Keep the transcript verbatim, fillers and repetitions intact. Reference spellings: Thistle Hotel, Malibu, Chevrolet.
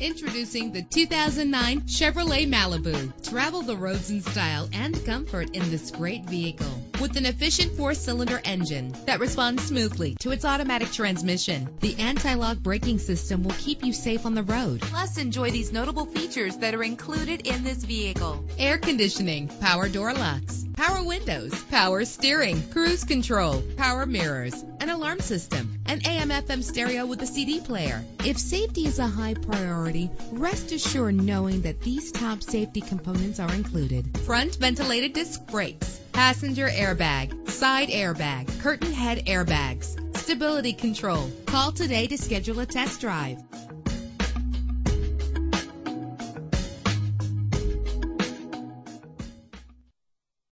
Introducing the two thousand nine Chevrolet Malibu. Travel the roads in style and comfort in this great vehicle. With an efficient four-cylinder engine that responds smoothly to its automatic transmission, the anti-lock braking system will keep you safe on the road. Plus, enjoy these notable features that are included in this vehicle. Air conditioning, power door locks, power windows, power steering, cruise control, power mirrors, an alarm system, an A M F M stereo with a C D player. If safety is a high priority, rest assured knowing that these top safety components are included. Front ventilated disc brakes, passenger airbag, side airbag, curtain head airbags, stability control. Call today to schedule a test drive.